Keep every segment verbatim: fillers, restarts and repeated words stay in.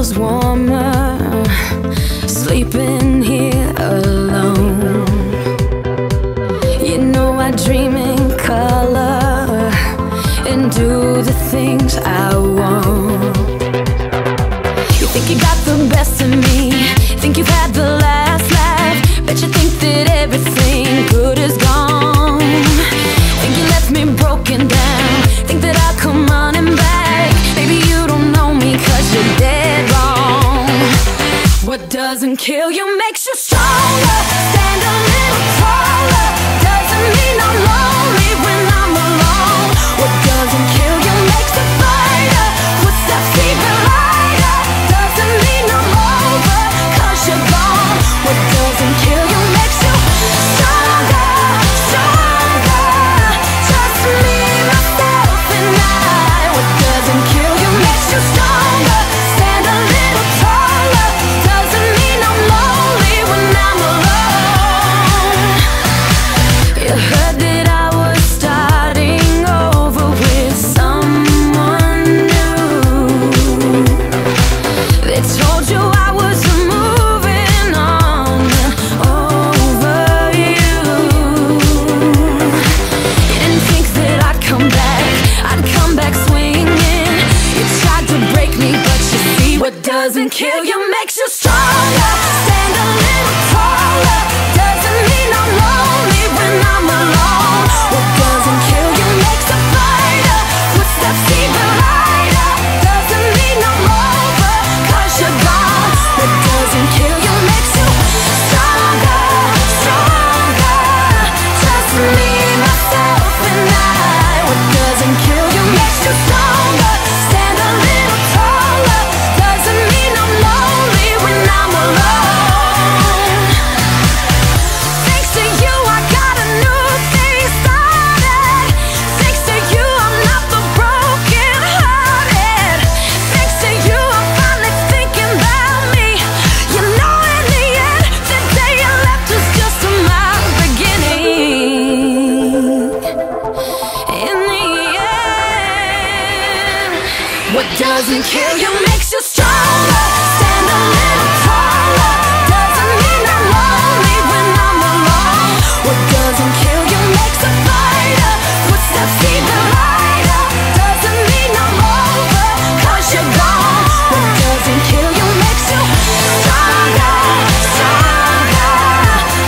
feels warmer sleeping here alone. You know I dream in color and do the things I want. You think you got the best of me, think you've had the last laugh, bet you think that everything good is gone. Think you left me broken down, think that I'll come running back. Maybe you don't know me cause you're dead wrong. What doesn't kill you makes you stronger. Stand a little taller, doesn't mean I'm lonely when I'm alone. What doesn't kill you makes you brighter. What's that even lighter? Doesn't mean I'm over cause you're gone. What doesn't kill you makes you stronger, stronger. Just me, myself and I. What doesn't kill you makes you stronger. Stand a little taller, doesn't mean I'm lonely when I'm alone. You heard that I was starting over with someone new. They told you I was moving on over you. You didn't think that I'd come back, I'd come back swinging. You tried to break me, but you see what doesn't kill you makes you stronger. Stand a little taller, doesn't mean I'm lonely when I'm alone. What doesn't kill you makes you brighter. What's that even lighter? Doesn't mean I'm over cause you're gone. What doesn't kill you makes you stronger, stronger. Just me, myself and I. What doesn't kill you makes you stronger. Stand a little taller, doesn't mean I'm lonely when I'm alone. Thanks to you, I got a new thing started. Thanks to you, I'm not the broken hearted. Thanks to you, I'm finally thinking about me. You know, in the end, the day you left was just my beginning. In the end, what doesn't kill you makes you stronger. Stand a little taller, doesn't mean I'm lonely when I'm alone. What doesn't kill you makes you brighter. What's that even lighter? Doesn't mean I'm over cause you're gone. What doesn't kill you makes you stronger, stronger.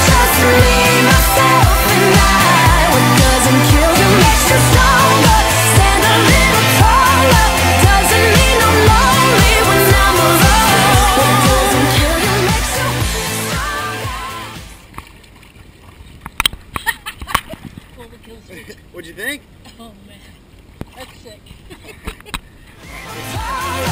Just me, myself and I. What doesn't kill you makes you stronger. Stand a little taller, doesn't mean I'm lonely when I'm alone. What doesn't kill you makes you stronger. What'd you think? Oh man, that's sick.